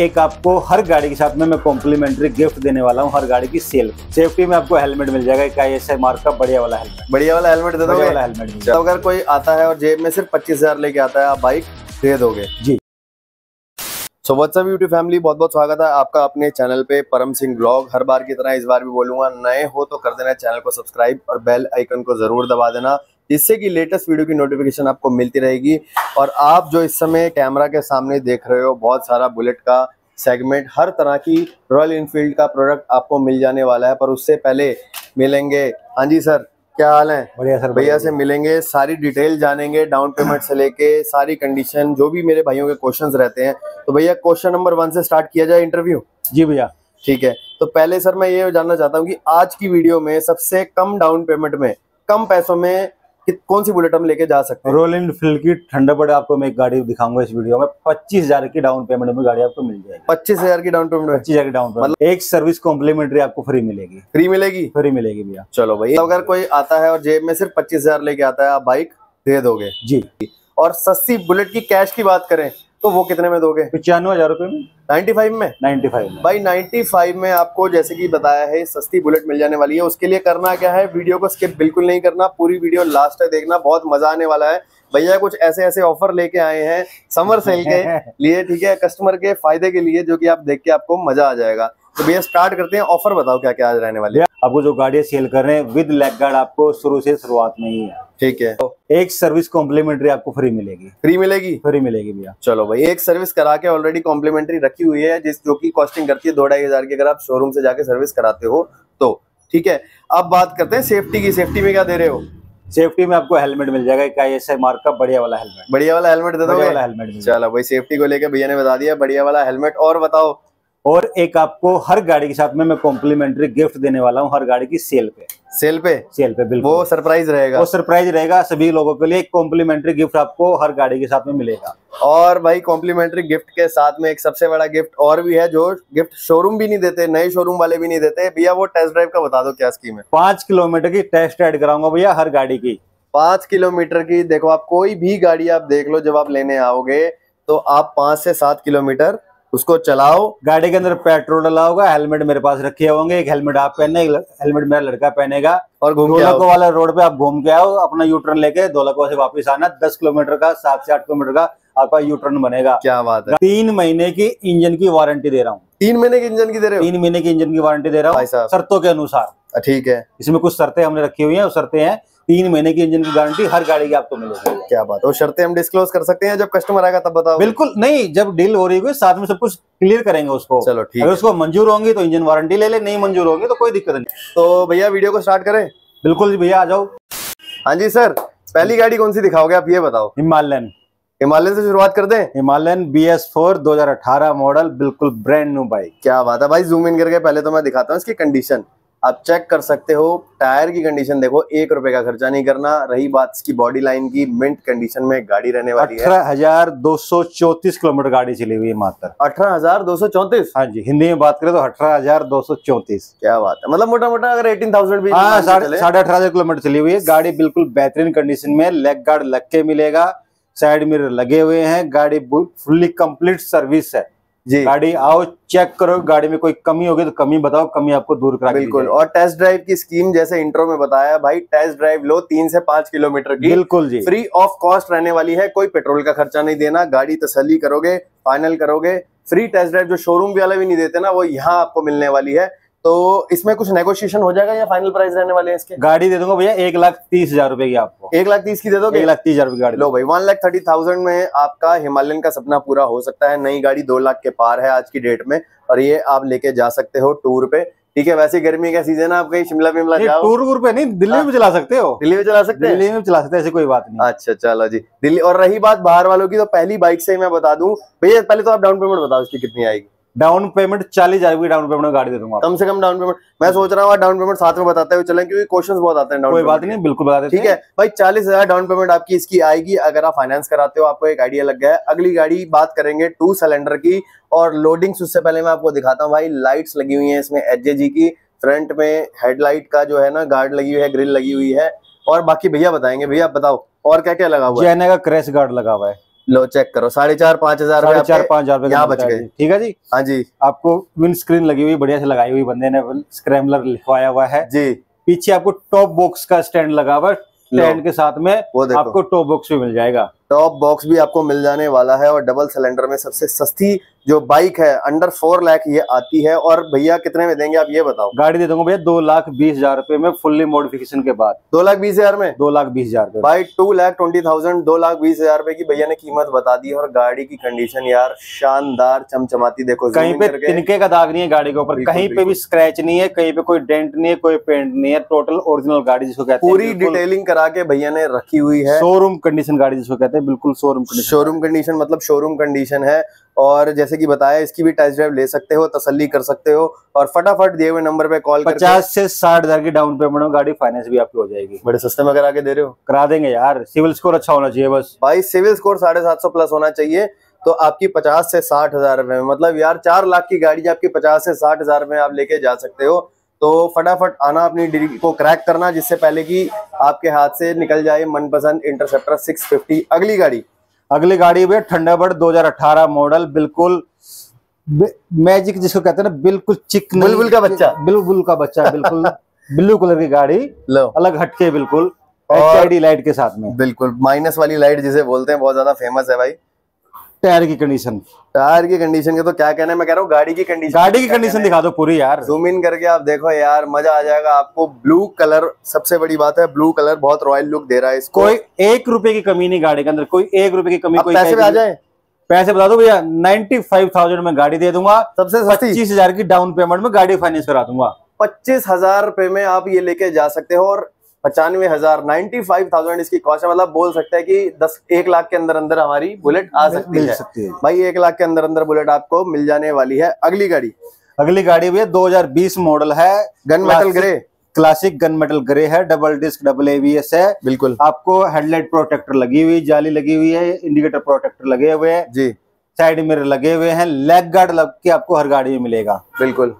एक आपको हर गाड़ी के साथ में कॉम्प्लीमेंट्री गिफ्ट देने वाला हूँ हर गाड़ी की सेल। सेफ्टी में आपको हेलमेट मिल जाएगा, KSI मार्क का बढ़िया वाला हेलमेट। बढ़िया वाला हेलमेट दे दोगे? हेलमेट तो अगर कोई आता है और जेब में सिर्फ 25,000 लेके आता है, आप बाइक दे दोगे? जी। सो व्हाट्सअप यूट्यूब फैमिली, बहुत बहुत स्वागत है आपका अपने चैनल पे परम सिंह व्लॉग। हर बार की तरह इस बार भी बोलूंगा, नए हो तो कर देना चैनल को सब्सक्राइब और बेल आइकन को जरूर दबा देना, जिससे कि लेटेस्ट वीडियो की नोटिफिकेशन आपको मिलती रहेगी। और आप जो इस समय कैमरा के सामने देख रहे हो, बहुत सारा बुलेट का सेगमेंट, हर तरह की रॉयल इनफील्ड का प्रोडक्ट आपको मिल जाने वाला है। पर उससे पहले मिलेंगे, हाँ जी सर क्या हाल है? बढ़िया सर, भैया से मिलेंगे, सारी डिटेल जानेंगे, डाउन पेमेंट से लेके सारी कंडीशन, जो भी मेरे भाइयों के क्वेश्चंस रहते हैं। तो भैया क्वेश्चन नंबर 1 से स्टार्ट किया जाए इंटरव्यू। जी भैया ठीक है। तो पहले सर मैं ये जानना चाहता हूँ कि आज की वीडियो में सबसे कम डाउन पेमेंट में, कम पैसों में कौन सी बुलेट हम लेके जा सकते हैं? रॉयल एनफील्ड की थंडरबर्ड आपको मैं एक गाड़ी दिखाऊंगा इस वीडियो में। 25,000 की डाउन पेमेंट में गाड़ी आपको मिल जाएगी। 25,000 की डाउन पेमेंट में, 25,000 की डाउन पेमेंट, मतलब एक सर्विस कॉम्प्लीमेंट्री आपको फ्री मिलेगी। फ्री मिलेगी? फ्री मिलेगी भैया। चलो भैया, अगर कोई आता है और जेब में सिर्फ 25,000 लेके आता है, आप बाइक दे दोगे? जी। और सस्ती बुलेट की कैश की बात करें तो वो कितने में दोगे? 95,000 रुपए में, 95 में, 95 में। भाई 95 में आपको जैसे कि बताया है सस्ती बुलेट मिल जाने वाली है। उसके लिए करना क्या है, वीडियो को स्किप बिल्कुल नहीं करना, पूरी वीडियो लास्ट तक देखना, बहुत मजा आने वाला है। भैया कुछ ऐसे ऐसे ऑफर लेके आए हैं समर सेल के लिए, ठीक है, कस्टमर के फायदे के लिए, जो की आप देख के आपको मजा आ जाएगा। तो भैया स्टार्ट करते हैं, ऑफर बताओ क्या क्या आज रहने वाले। आपको जो गाड़ियां सेल कर रहे हैं विद लेग गार्ड आपको शुरू से शुरुआत में ही है, ठीक है। तो एक सर्विस कॉम्प्लीमेंट्री आपको फ्री मिलेगी। फ्री मिलेगी? फ्री मिलेगी भैया। चलो भाई, एक सर्विस करा के ऑलरेडी कॉम्प्लीमेंट्री रखी हुई है, जिस जो की कॉस्टिंग करती है 2-2.5 हज़ार की, अगर आप शोरूम से जाके सर्विस कराते हो तो, ठीक है। अब बात करते हैं सेफ्टी की। सेफ्टी में क्या दे रहे हो? सेफ्टी में आपको हेलमेट मिल जाएगा, KSI मार्क का बढ़िया वाला हेलमेट। बढ़िया वाला हेलमेट दे दो। चलो भाई, सेफ्टी को लेकर भैया ने बता दिया, बढ़िया वाला हेलमेट। और बताओ, और एक आपको हर गाड़ी के साथ में मैं कॉम्प्लीमेंट्री गिफ्ट देने वाला हूँ हर गाड़ी की सेल पे। सेल पे? सेल पे, बिल्कुल। वो सरप्राइज रहेगा? वो सरप्राइज रहेगा सभी लोगों के लिए। एक कॉम्प्लीमेंट्री गिफ्ट आपको हर गाड़ी के साथ में मिलेगा। और भाई कॉम्प्लीमेंट्री गिफ्ट के साथ में एक सबसे बड़ा गिफ्ट और भी है, जो गिफ्ट शोरूम भी नहीं देते, नए शोरूम वाले भी नहीं देते भैया, वो टेस्ट ड्राइव का बता दो, क्या स्कीम है? 5 किलोमीटर की टेस्ट राइड कराऊंगा भैया हर गाड़ी की। 5 किलोमीटर की? देखो आप कोई भी गाड़ी आप देख लो, जब आप लेने आओगे तो आप 5 से 7 किलोमीटर उसको चलाओ, गाड़ी के अंदर पेट्रोल डाला होगा, हेलमेट मेरे पास रखे होंगे, एक हेलमेट आप पहनना, एक हेलमेट मेरा लड़का पहनेगा, और धोलाको वाला रोड पे आप घूम के आओ, अपना यूटर्न लेके धोलाको से वापस आना। 10 किलोमीटर का, 7 से 8 किलोमीटर का आपका यूटर्न बनेगा। क्या बात है। 3 महीने की इंजन की वारंटी दे रहा हूँ। 3 महीने की इंजन की दे रहे हो? 3 महीने की इंजन की वारंटी दे रहा हूँ, शर्तों के अनुसार, ठीक है। इसमें कुछ शर्तें हमने रखी हुई है, वो शर्तें हैं 3 महीने की इंजन की गारंटी हर गाड़ी की आपको मिलेगी। क्या बात है। तो शर्तें हम डिस्क्लोज कर सकते हैं जब कस्टमर आएगा तब बताओ? बिल्कुल नहीं, जब डील हो रही होगी साथ में सब कुछ क्लियर करेंगे उसको। चलो ठीक है। अगर उसको मंजूर होंगी तो इंजन वारंटी ले ले, नहीं मंजूर होगी तो कोई दिक्कत नहीं। तो भैया वीडियो को स्टार्ट करें? बिल्कुल जी भैया, आ जाओ। हाँ जी सर, पहली गाड़ी कौन सी दिखाओगे आप ये बताओ? हिमालयन। हिमालयन से शुरुआत कर दें? हिमालयन BS4 2018 मॉडल, बिल्कुल ब्रांड न्यू बाइक। क्या बात है भाई, जूम इन करके पहले तो मैं दिखाता हूँ इसकी कंडीशन, आप चेक कर सकते हो। टायर की कंडीशन देखो, 1 रुपए का खर्चा नहीं करना। रही बात इसकी बॉडी लाइन की, मिंट कंडीशन में गाड़ी रहने वाली है। 18,234 किलोमीटर गाड़ी चली हुई है मात्र। 18,234? हाँ जी, हिंदी में बात करें तो 18,234। क्या बात है, मतलब मोटा मोटा अगर 18,000 भी, हाँ 18,500 किलोमीटर चली हुई है गाड़ी, बिल्कुल बेहतरीन कंडीशन में। लेग गार्ड लग के मिलेगा, साइड मिरर लगे हुए हैं, गाड़ी फुल्ली कंप्लीट सर्विस है जी। गाड़ी आओ चेक करो, गाड़ी में कोई कमी होगी तो कमी बताओ, कमी आपको दूर करा, बिल्कुल। और टेस्ट ड्राइव की स्कीम जैसे इंट्रो में बताया भाई, टेस्ट ड्राइव लो 3 से 5 किलोमीटर की, बिल्कुल जी, फ्री ऑफ कॉस्ट रहने वाली है। कोई पेट्रोल का खर्चा नहीं देना, गाड़ी तसल्ली करोगे, फाइनल करोगे, फ्री टेस्ट ड्राइव जो शोरूम वाला भी नहीं देते ना, वो यहाँ आपको मिलने वाली है। तो इसमें कुछ नेगोशिएशन हो जाएगा या फाइनल प्राइस रहने वाले हैं इसके? गाड़ी दे दूंगा भैया 1,30,000 रुपए की आपको। 1,30,000 की दे दोगे? 1,30,000 रुपए की गाड़ी। लो भाई, 1,30,000 में आपका हिमालयन का सपना पूरा हो सकता है। नई गाड़ी 2 लाख के पार है आज की डेट में, और ये आप लेके जा सकते हो टूर पे, ठीक है। वैसे गर्मी का सीजन है, आप कहीं शिमला विमला जाओ, टूर पे नहीं, दिल्ली में चला सकते हो। दिल्ली में चला सकते हैं? दिल्ली में चला सकते हैं, ऐसी कोई बात नहीं। अच्छा चलो जी, दिल्ली। और रही बात बाहर वालों की, तो पहली बाइक से मैं बता दूं भैया, पहले तो आप डाउन पेमेंट बताओ इसकी कितनी आएगी? डाउन पेमेंट 40,000 की डाउन पेमेंट में गाड़ी दे दूंगा। कम से कम डाउन पेमेंट, मैं सोच रहा हूँ डाउन पेमेंट साथ में बताते हुए चलें, क्योंकि क्वेश्चंस बहुत आते हैं। कोई बात नहीं, बिल्कुल बताते हैं, ठीक है भाई। 40,000 डाउन पेमेंट आपकी इसकी आएगी। अगर आप फाइनेंस कराते हो आपको एक आइडिया लग गया है। अगली गाड़ी बात करेंगे 2 सिलेंडर की, और लोडिंग्स उससे पहले मैं आपको दिखाता हूँ भाई। लाइट्स लगी हुई है इसमें HJG की, फ्रंट में हेडलाइट का जो है ना गार्ड लगी हुई है, ग्रिल लगी हुई है, और बाकी भैया बताएंगे। भैया बताओ और क्या क्या लगा हुआ है? का क्रैश गार्ड लगा हुआ है, लो चेक करो 4,500-5,000 यहाँ बच गए। ठीक है जी, हाँ जी। आपको विंड स्क्रीन लगी हुई बढ़िया से लगाई हुई बंदे ने, स्क्रैम्बलर लिखवाया हुआ है जी। पीछे आपको टॉप बॉक्स का स्टैंड लगा हुआ, स्टैंड के साथ में आपको टॉप बॉक्स भी मिल जाएगा, टॉप बॉक्स भी आपको मिल जाने वाला है। और डबल सिलेंडर में सबसे सस्ती जो बाइक है अंडर 4 लाख ये आती है। और भैया कितने में देंगे आप ये बताओ? गाड़ी दे दूंगा भैया 2,20,000 रुपए में, फुल्ली मॉडिफिकेशन के बाद। 2,20,000 में? 2,20,000 रुपए बाई 2,20,000 2,20,000 रुपए की भैया ने कीमत बता दी है। और गाड़ी की कंडीशन यार शानदार, चमचमाती। देखो कहीं पे तिनके का दाग नहीं है गाड़ी के ऊपर, कहीं पे भी स्क्रैच नहीं है, कहीं पे कोई डेंट नहीं है, कोई पेंट नहीं है, टोटल ओरिजिनल गाड़ी जिसको कहते हैं। पूरी डिटेलिंग करा के भैया ने रखी हुई है, शोरूम कंडीशन गाड़ी जिसको कहते हैं। बिल्कुल शोरूम कंडीशन, मतलब शोरूम कंडीशन है। और जैसे कि बताया, इसकी भी टेस्ट ड्राइव ले सकते हो, तसल्ली कर सकते हो। और फटाफट दिए हुए नंबर पे कॉल करके 50 से 60,000 की डाउन पेमेंट में गाड़ी फाइनेंस भी आपकी हो जाएगी। बड़े सस्ते में करा के दे रहे हो। करा देंगे यार, सिविल स्कोर अच्छा होना चाहिए बस भाई। सिविल स्कोर 750+ होना चाहिए तो आपकी 50 से 60,000 रुपए में, मतलब यार 4 लाख की गाड़ी आपकी 50 से 60,000 में आप लेके जा सकते हो। तो फटाफट आना, अपनी डील को क्रैक करना, जिससे पहले कि आपके हाथ से निकल जाए मनपसंद इंटरसेप्टर 650। अगली गाड़ी भी थंडरबर्ड 2018 मॉडल, बिल्कुल मैजिक जिसको कहते हैं ना, बिल्कुल चिकनी बुलबुल का बच्चा बिल्कुल ब्लू कलर की गाड़ी, अलग हटके, बिल्कुल एचआईडी लाइट के साथ में, बिल्कुल माइनस वाली लाइट जिसे बोलते हैं, बहुत ज्यादा फेमस है भाई। टायर की कंडीशन के तो क्या कहना है, मैं कह रहा हूँ गाड़ी की कंडीशन दिखा दो पूरी यार, जूम इन करके आप देखो यार, मजा आ जाएगा आपको। ब्लू कलर, सबसे बड़ी बात है ब्लू कलर बहुत रॉयल लुक दे रहा है इसको। कोई 1 रुपए की कमी नहीं गाड़ी के अंदर, कोई 1 रुपए की कमी। कोई पैसे पे आ जाए, पैसे बता दो भैया, 95,000 में गाड़ी दे दूंगा, सबसे 25,000 की डाउन पेमेंट में गाड़ी फाइनेंस करा दूंगा। 25,000 रुपए में आप ये लेके जा सकते हो। और 95,000 95,000 इसकी कॉस्ट है, मतलब बोल सकते हैं कि 1 लाख के अंदर अंदर हमारी बुलेट आ सकती है भाई। 1 लाख के अंदर अंदर बुलेट आपको मिल जाने वाली है। अगली गाड़ी भी 2020 मॉडल है, gun metal grey, classic gun metal grey है, डबल डिस्क, डबल एवीएस है बिल्कुल। आपको हेडलाइट प्रोटेक्टर लगी हुई, जाली लगी हुई है, इंडिकेटर प्रोटेक्टर लगे हुए है जी, साइड मिरर लगे हुए हैं, लेग गार्ड लग के आपको हर गाड़ी में मिलेगा बिल्कुल।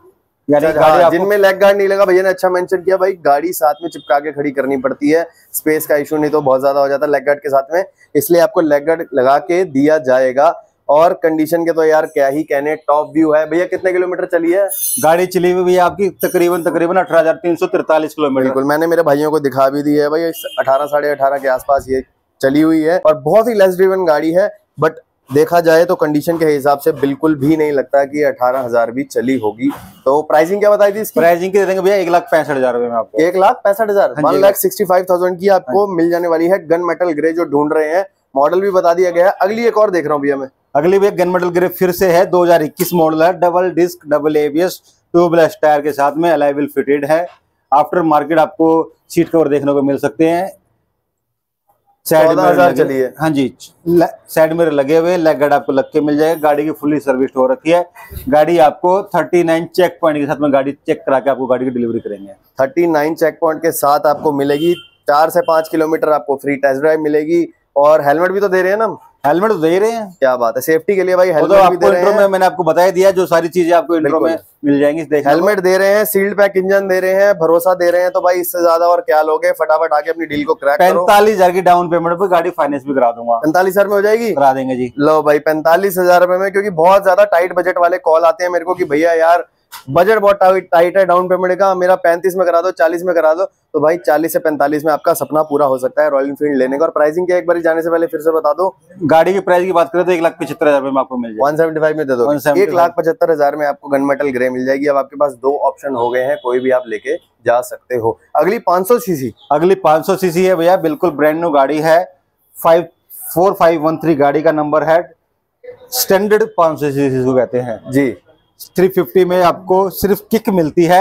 जिनमें लेग गार्ड नहीं लगा, भैया ने अच्छा मेंशन किया भाई, गाड़ी साथ में चिपका के खड़ी करनी पड़ती है, स्पेस का इशू नहीं तो बहुत ज्यादा हो जाता है लेग गार्ड के साथ में, इसलिए आपको लेग गार्ड लगा के दिया जाएगा। और कंडीशन के तो यार क्या ही कहने, टॉप व्यू है। भैया कितने किलोमीटर चली है गाड़ी? चली हुई भैया आपकी तकरीबन 18,343 किलोमीटर। बिल्कुल, मैंने मेरे भाइयों को दिखा भी दी है भाई, 18 साढ़े 18 के आसपास ये चली हुई है। और बहुत ही लेस ड्रिवन गाड़ी है, बट देखा जाए तो कंडीशन के हिसाब से बिल्कुल भी नहीं लगता कि 18,000 भी चली होगी। तो प्राइसिंग क्या बताई थी इसकी? प्राइसिंग की दे देंगे भैया 1,65,000 रुपए में आपको। 1,65,000 1,65,000 की आपको मिल जाने वाली है। गन मेटल ग्रे जो ढूंढ रहे हैं, मॉडल भी बता दिया गया है। अगली एक और देख रहा हूँ भैया मैं, अगली भी गन मेटल ग्रे फिर से है, 2021 मॉडल है, double disc, double ABS, tubeless tyre के साथ में, अलॉय व्हील फिटेड है। आफ्टर मार्केट आपको सीट कवर देखने को मिल सकते हैं, साइड मिरर चली है हाँ जी, साइड मिरर लगे हुए, लेग गार्ड आपको लग के मिल जाएगा। गाड़ी की फुली सर्विस हो रखी है, गाड़ी आपको 39 चेक पॉइंट के साथ में गाड़ी चेक करा के आपको गाड़ी की डिलीवरी करेंगे। 39 चेक पॉइंट के साथ आपको मिलेगी। 4 से 5 किलोमीटर आपको फ्री टेस्ट ड्राइव मिलेगी। और हेलमेट भी तो दे रहे हैं ना, हेलमेट तो दे रहे हैं, क्या बात है, सेफ्टी के लिए भाई हेलमेट भी दे रहे हैं। मैंने आपको बताया दिया जो सारी चीजें आपको इंट्रो में मिल जाएंगी। हेलमेट दे रहे हैं, सील्ड पैक इंजन दे रहे हैं, भरोसा दे रहे हैं, तो भाई इससे ज्यादा और क्या लोगे। फटाफट आके अपनी डील को क्रैक करो। 45,000 की डाउन पेमेंट पे गाड़ी फाइनेंस भी करा दूंगा। 45,000 में हो जाएगी, करा देंगे जी। लो भाई 45,000 रुपए में, क्योंकि बहुत ज्यादा टाइट बजट वाले कॉल आते हैं मेरे को कि भैया यार बजट बहुत टाइट है, डाउन पेमेंट का मेरा 35 में करा दो, 40 में करा दो। तो भाई 40 से 45 में आपका सपना पूरा हो सकता है रॉयल एनफील्ड लेने का। और प्राइसिंग क्या एक बार जाने से पहले फिर से बता दो? गाड़ी की प्राइस की बात करें तो 1,75,000 रुपए में आपको मिल जाएगी। 175 में दे दो, 1,75,000 में आपको गन मेटल ग्रे मिल जाएगी। अब आपके पास 2 ऑप्शन हो गए हैं, कोई भी आप लेके जा सकते हो। अगली 500 सीसी है भैया, बिल्कुल ब्रांड न्यू गाड़ी है, 4513 गाड़ी का नंबर है, स्टैंडर्ड 500 सीसी को कहते हैं जी। 350 में आपको सिर्फ किक मिलती है,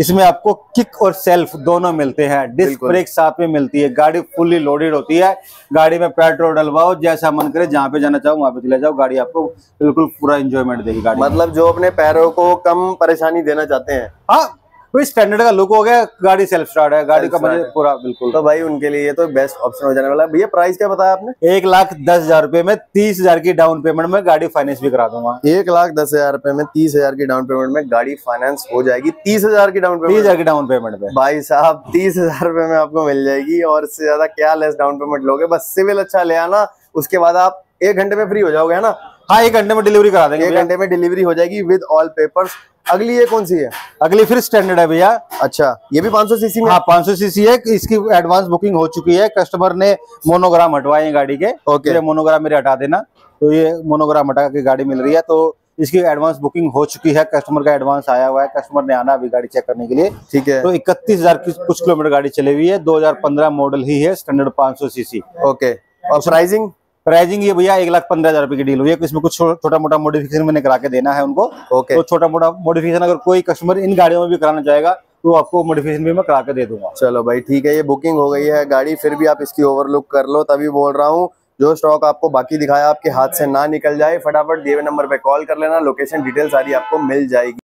इसमें आपको किक और सेल्फ दोनों मिलते हैं, डिस्क ब्रेक साथ में मिलती है, गाड़ी फुल्ली लोडेड होती है। गाड़ी में पेट्रोल डलवाओ जैसा मन करे, जहाँ पे जाना चाहो वहाँ पे चले जाओ, गाड़ी आपको बिल्कुल पूरा एंजॉयमेंट देगी गाड़ी। मतलब जो अपने पैरों को कम परेशानी देना चाहते हैं, हाँ भाई स्टैंडर्ड का लुक हो गया, गाड़ी सेल्फ स्टार्ट है, गाड़ी का मजा पूरा बिल्कुल, तो भाई उनके लिए तो बेस्ट ऑप्शन हो जाने वाला है। भैया प्राइस क्या बताया आपने? 1,10,000 रुपए में 30,000 की डाउन पेमेंट में गाड़ी फाइनेंस भी करा दूंगा। 1,10,000 रुपए में 30,000 की डाउन पेमेंट में गाड़ी फाइनेंस हो जाएगी। 30,000 की डाउन पेमेंट, 30,000 की डाउन पेमेंट पे भाई साहब 30,000 रुपए में आपको मिल जाएगी। और इससे ज्यादा क्या लेस डाउन पेमेंट लोगे, बस सिविल अच्छा ले आना, उसके बाद आप एक घंटे में फ्री हो जाओगे है ना। हाँ, एक घंटे में डिलीवरी करा देंगे, एक घंटे में डिलीवरी हो जाएगी विद ऑल पेपर्स। अगली ये कौन सी है? अगली फिर स्टैंडर्ड है भैया। अच्छा, ये भी 500 सीसी में? हाँ, 500 सीसी है। इसकी एडवांस बुकिंग हो चुकी है, कस्टमर ने मोनोग्राम हटवाए हैं गाड़ी के। ओके, मोनोग्राम मेरे हटा देना, तो ये मोनोग्राम हटा के गाड़ी मिल रही है। तो इसकी एडवांस बुकिंग हो चुकी है, कस्टमर का एडवांस आया हुआ है, कस्टमर ने आना अभी गाड़ी चेक करने के लिए। ठीक है, तो 31,000 की कुछ किलोमीटर गाड़ी चली हुई है, 2015 मॉडल ही है, स्टैंडर्ड 500 सीसी। ओके, और प्राइसिंग? प्राइजिंग ये भैया 1,15,000 रुपए की डील हुई है। इसमें कुछ छोटा मोटा मॉडिफिकेशन मैंने करा के देना है उनको। ओके, तो छोटा मोटा मॉडिफिकेशन अगर कोई कस्टमर इन गाड़ियों में भी कराना चाहेगा तो आपको मॉडिफिकेशन भी मैं करा के दे दूंगा। चलो भाई ठीक है, ये बुकिंग हो गई है गाड़ी, फिर भी आप इसकी ओवरलुक कर लो। तभी बोल रहा हूँ, जो स्टॉक आपको बाकी दिखाया आपके हाथ से ना निकल जाए। फटाफट दिए हुए नंबर पे कॉल कर लेना, लोकेशन डिटेल सारी आपको मिल जाएगी।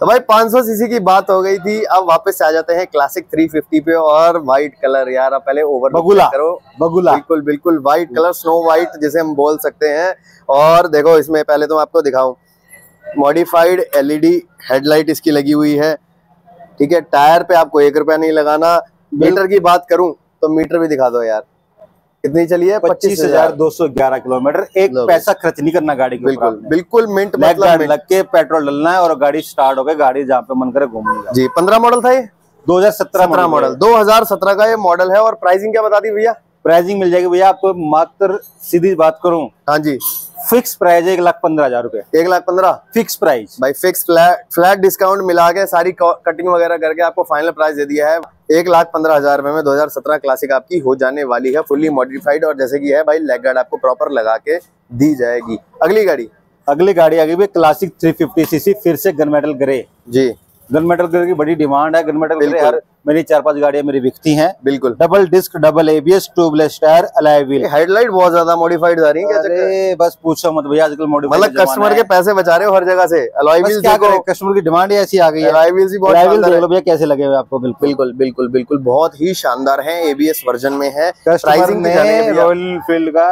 तो भाई 500 सीसी की बात हो गई थी, अब वापस से आ जाते हैं क्लासिक 350 पे। और व्हाइट कलर यार, आप पहले ओवर बगुला करो, बगुला बिल्कुल बिल्कुल व्हाइट कलर, स्नो व्हाइट जिसे हम बोल सकते हैं। और देखो इसमें पहले तो मैं आपको दिखाऊं, मॉडिफाइड LED हेडलाइट इसकी लगी हुई है। ठीक है, टायर पे आपको 1 रुपया नहीं लगाना। मीटर की बात करूं तो मीटर भी दिखा दो यार, कितनी चली है? 25,211 किलोमीटर। एक पैसा खर्च नहीं करना गाड़ी के, बिल्कुल बिल्कुल मिनट लग के पेट्रोल डलना है और गाड़ी स्टार्ट हो गई। गाड़ी जहाँ पे मन करे घूमने जी। 15 मॉडल था ये, 2017 मॉडल, 2017 का ये मॉडल है। और प्राइसिंग क्या बता दी भैया? प्राइसिंग मिल जाएगी भैया आपको मात्र, सीधी बात करूँ हाँ जी, फिक्स प्राइस 1,15,000 रूपए। 1,15,000 फिक्स प्राइस भाई, फिक्स फ्लैट डिस्काउंट मिला के सारी कटिंग वगैरह करके आपको फाइनल प्राइस दे दिया है। 1,15,000 रुपए में 2017 क्लासिक आपकी हो जाने वाली है, फुल्ली मॉडिफाइड। और जैसे कि है भाई, लेग गार्ड आपको प्रॉपर लगा के दी जाएगी। अगली गाड़ी, अगली गाड़ी आ गई भी क्लासिक 350 सीसी, फिर से गन मेटल ग्रे जी। गन मेटल ग्रे की बड़ी डिमांड है। गन मेटल ग्रे हर मेरी 4-5 गाड़ियां मेरी बिकती हैं। बिल्कुल, double disc, double ABS, tubeless tyre, alloy wheel. Headlight बहुत ज्यादा मॉडिफाइड जा रही है। अरे बस पूछो मत भैया, आजकल मॉडिफाइड मतलब कस्टमर के पैसे बचा रहे हो हर जगह से। अलॉय व्हील क्या करें, कस्टमर की डिमांड ऐसी आ गई है। अलॉय व्हील भैया कैसे लगे हुए आपको? बिल्कुल बिल्कुल बिल्कुल, बहुत ही शानदार है। ABS वर्जन में है। रॉयल एनफील्ड का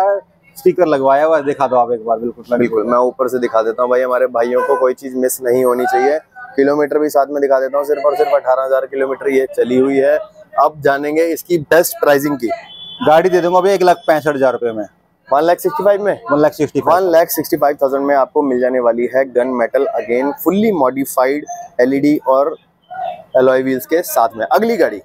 स्टिकर लगवाया हुआ, दिखा दो आप एक बार। बिल्कुल बिल्कुल, मैं ऊपर से दिखा देता हूँ भाई, हमारे भाइयों को कोई चीज मिस नहीं होनी चाहिए। किलोमीटर भी साथ में दिखा देता हूँ, सिर्फ और सिर्फ 18,000 किलोमीटर ये चली हुई है। अब जानेंगे इसकी बेस्ट प्राइसिंग की। गाड़ी दे दूंगा अभी 1,65,000 रुपए में, 1,65,000 में आपको मिल जाने वाली है। Gun metal again, fully modified, LED और अलॉय व्हील्स के साथ में। अगली गाड़ी,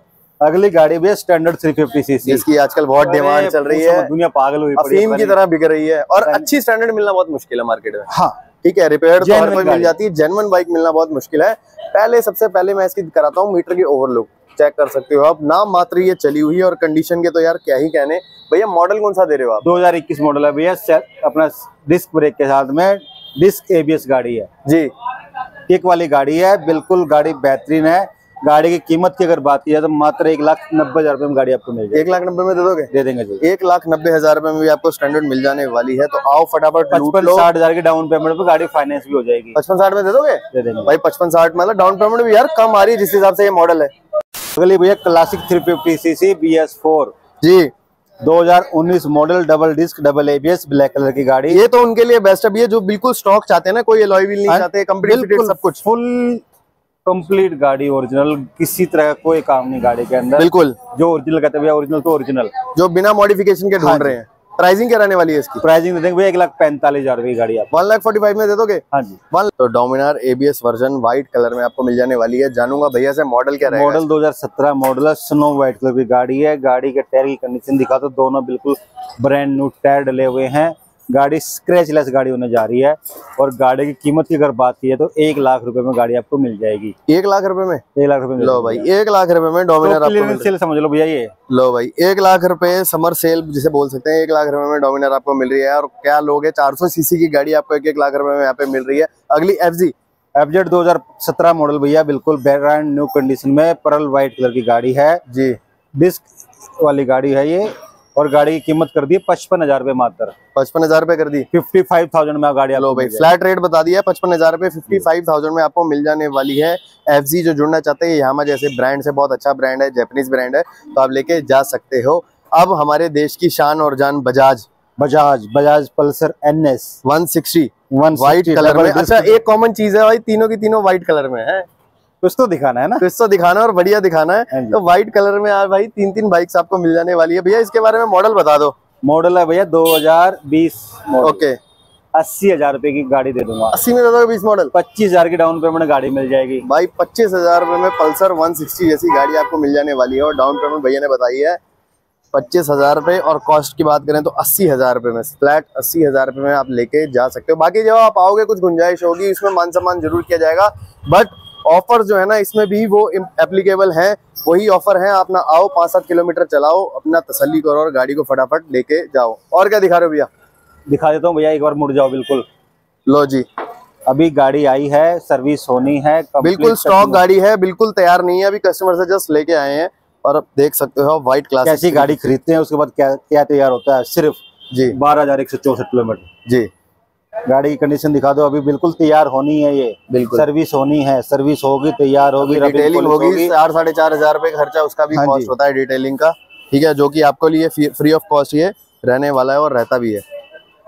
अगली गाड़ी भी स्टैंडर्ड 350 सीसी, इसकी आजकल बहुत डिमांड चल रही है, दुनिया पागल हुई, अफीम की तरह बिक रही है। और अच्छी स्टैंडर्ड मिलना बहुत मुश्किल है मार्केट में। हाँ ठीक है, रिपेयर्ड तो हर कोई मिल जाती है, जेन्युइन बाइक मिलना बहुत मुश्किल है। पहले सबसे पहले मैं इसकी कराता हूँ मीटर की ओवरलुक, चेक कर सकते हो आप। नाम मात्र ये चली हुई है, और कंडीशन के तो यार क्या ही कहने। भैया मॉडल कौन सा दे रहे हो आप? 2021 मॉडल है भैया, अपना डिस्क ब्रेक के साथ में, डिस्क ABS गाड़ी है जी, टिक वाली गाड़ी है। बिल्कुल गाड़ी बेहतरीन है। गाड़ी की कीमत की अगर बात की जाए तो मात्र 1,90,000 रुपए में गाड़ी आपको मिल जाएगी। 1,90,000 में दे दोगे? दे देंगे जी, 1,90,000 रुपए में भी आपको स्टैंडर्ड मिल जाने वाली है। तो आओ फटाफट, 55-60,000 की डाउन पेमेंट पे गाड़ी फाइनेंस भी हो जाएगी। 55-60 में दे दोगे? दे देंगे भाई, 55-60 मतलब डाउन पेमेंट भी यार कम आ रही है जिस हिसाब से ये मॉडल है। अगली भैया क्लासिक 350 सीसी BS4 जी, 2019 model, double disc, double ABS, black colour की गाड़ी। ये तो उनके लिए बेस्ट है जो बिल्कुल स्टॉक चाहते हैं ना, कोई अलॉय व्हील नहीं चाहते, कंप्लीट सब कुछ, फुल कंप्लीट गाड़ी, ओरिजिनल, किसी तरह का कोई काम नहीं गाड़ी के अंदर। बिल्कुल जो ओरिजिनल कहते हैं भैया, ओरिजिनल तो ओरिजिनल, जो बिना मॉडिफिकेशन के ढूंढ हाँ रहे हैं। प्राइसिंग क्या रहने वाली है इसकी? प्राइसिंग देंगे भैया 1,45,000 रुपए की गाड़ी आप 1,45,000 में दे दोगे? हाँ जी। तो Dominar ABS version white colour में आपको मिल जाने वाली है। जानूंगा भैया से मॉडल क्या रहेगा? मॉडल 2017 मॉडल है, स्नो व्हाइट कलर की गाड़ी है। गाड़ी के टायर की कंडीशन दिखा दो, दोनों बिल्कुल ब्रांड न्यू टायर डले हुए हैं। गाड़ी स्क्रैचलेस गाड़ी होने जा रही है। और गाड़ी की कीमत की अगर बात की है तो 1,00,000 रुपए में गाड़ी आपको मिल जाएगी। 1,00,000 रुपए में? 1,00,000 रुपए में। लो भाई 1,00,000 रुपए में डोमिनार आपको सेल समझ लो भैया ये। लो भाई 1,00,000 रुपए समर सेल जिसे बोल सकते हैं, 1,00,000 रुपए में डोमिनार आपको मिल रही है। और क्या लोग है, 400 सीसी की गाड़ी आपको 1,00,000 रुपए में यहाँ पे मिल रही है। अगली FZ 2017 मॉडल भैया, बिल्कुल ब्रांड न्यू कंडीशन में, पर्ल व्हाइट कलर की गाड़ी है जी, डिस्क वाली गाड़ी है ये। और गाड़ी की कीमत कर दी 55,000 रुपए मात्र। 55,000 रुपए कर दी, 55,000 में गाड़ी। लो भाई फ्लैट रेट बता दिया, 55,000 रुपए 55,000 में आपको मिल जाने वाली है। FZ जो जुड़ना चाहते हैं, यामा जैसे ब्रांड से बहुत अच्छा ब्रांड है, जैपनीज ब्रांड है, तो आप लेके जा सकते हो। अब हमारे देश की शान और जान Bajaj Pulsar NS 160 white colour में। अच्छा एक कॉमन चीज है भाई, तीनों की तीनों व्हाइट कलर में है। कुछ तो दिखाना है ना, कुछ तो दिखाना है और बढ़िया दिखाना है। तो व्हाइट कलर में यार भाई 3-3 बाइक्स आपको मिल जाने वाली है। भैया इसके बारे में मॉडल बता दो। मॉडल है भैया 2020 मॉडल। ओके 80,000 रुपए की गाड़ी दे दूंगा। 80 में दे दोगे 20 मॉडल? 25,000 की डाउन पेमेंट गाड़ी मिल जाएगी भाई। 25,000 रुपए में पल्सर 160 जैसी गाड़ी आपको मिल जाने वाली है और डाउन पेमेंट भैया ने बताई है 25,000 रुपए। और कॉस्ट की बात करें तो 80,000 रुपए में फ्लैट 80,000 रुपए में आप लेके जा सकते हो। बाकी जब आप आओगे कुछ गुंजाइश होगी, इसमें मान सम्मान जरूर किया जाएगा, बट ऑफर जो है ना इसमें भी वो एप्लीकेबल है, वही ऑफर है। आप ना आओ 5-7 किलोमीटर चलाओ, अपना तसल्ली करो और गाड़ी को फटाफट लेके जाओ। और क्या दिखा रहे हो भैया? दिखा देता हूँ भैया, एक बार मुड़ जाओ बिल्कुल। लो जी, अभी गाड़ी आई है, सर्विस होनी है, बिल्कुल स्टॉक गाड़ी है, बिल्कुल तैयार नहीं है, अभी कस्टमर से जस्ट लेके आए हैं। और अब देख सकते हो व्हाइट क्लासिक कैसी गाड़ी खरीदते हैं, उसके बाद क्या क्या तैयार होता है। सिर्फ जी 12,164 किलोमीटर जी। गाड़ी की कंडीशन दिखा दो, अभी बिल्कुल तैयार होनी है, ये बिल्कुल सर्विस होनी है, सर्विस होगी, तैयार होगी, रिटेलिंग होगी। 4-4.5 हजार रुपए खर्चा उसका भी कॉस्ट होता है डिटेलिंग का, ठीक है, जो कि आपको लिए फ्री ऑफ कॉस्ट ये रहने वाला है और रहता भी है।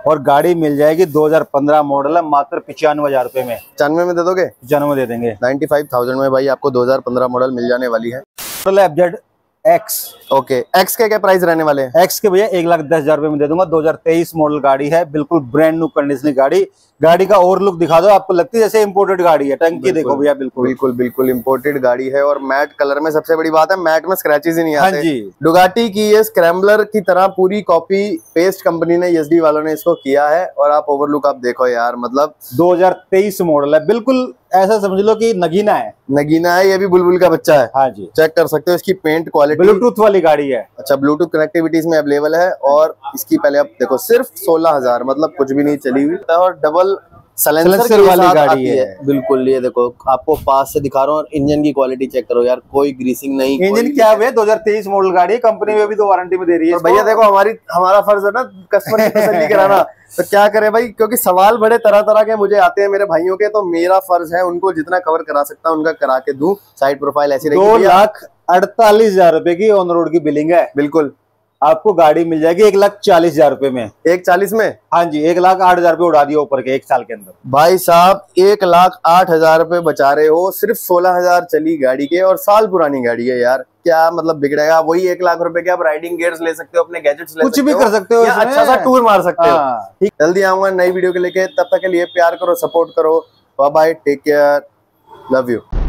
और गाड़ी मिल जाएगी 2015 मॉडल है, मात्र 95,000 रुपए में। 95 में दे दोगे? 95 दे देंगे। 95,000 में भाई आपको 2015 मॉडल मिल जाने वाली है। एक्स ओके, एक्स के क्या प्राइस रहने वाले हैं? एक्स के भैया 1,10,000 रुपए में दे दूंगा। 2023 मॉडल गाड़ी है, बिल्कुल ब्रांड न्यू कंडीशन गाड़ी। गाड़ी का और लुक दिखा दो, आपको लगती है जैसे इम्पोर्टेड गाड़ी है। टंकी देखो भैया, बिल्कुल बिल्कुल बिल्कुल इम्पोर्टेड गाड़ी है। और मैट कलर में, सबसे बड़ी बात है मैट में स्क्रैचेस ही नहीं आते। डुगाटी की ये स्क्रैम्बलर की तरह पूरी कॉपी पेस्ट कंपनी ने, एसडी वालों ने इसको किया है। और आप ओवरलुक आप देखो यार, मतलब 2023 मॉडल है, बिल्कुल ऐसा समझ लो कि नगीना है, नगीना है, ये भी बुलबुल का बच्चा है। हाँ जी, चेक कर सकते हो इसकी पेंट क्वालिटी। ब्लूटूथ वाली गाड़ी है, अच्छा ब्लूटूथ कनेक्टिविटी इसमें अवेलेबल है। और इसकी पहले आप देखो सिर्फ 16,000, मतलब कुछ भी नहीं चली हुई। और डबल सलेंसर वाली गाड़ी है, बिल्कुल। ये देखो आपको पास से दिखा रहा हूँ, इंजन की क्वालिटी चेक करो यार, कोई ग्रीसिंग नहीं। इंजन क्या है? 2023 मॉडल गाड़ी है, कंपनी में भी 2 वारंटी में दे रही है भैया। देखो हमारा फर्ज है ना कस्टमर की तसल्ली कराना, तो क्या करे भाई, क्योंकि सवाल बड़े तरह तरह के मुझे आते हैं मेरे भाइयों के, तो मेरा फर्ज है उनको जितना कवर करा सकता हूँ उनका करा के दूं। साइड प्रोफाइल ऐसी रहेगी। 2,48,000 रुपए की ऑन रोड की बिलिंग है, बिल्कुल। आपको गाड़ी मिल जाएगी 1,40,000 रुपए में। 1,40,000 में? हाँ जी, 1,08,000 रुपए उड़ा दिया ऊपर के एक साल के अंदर। भाई साहब 1,08,000 रुपए बचा रहे हो, सिर्फ 16,000 चली गाड़ी के, और साल पुरानी गाड़ी है यार, क्या मतलब बिगड़ेगा। वही 1,00,000 रुपए के आप राइडिंग गियर्स ले सकते हो, अपने गैजेट्स ले सकते हो, कुछ भी कर सकते हो, अच्छा सा टूर मार सकते हो। जल्दी आऊंगा नई वीडियो के लेके, तब तक के लिए प्यार करो, सपोर्ट करो। Bye bye, take care, love you.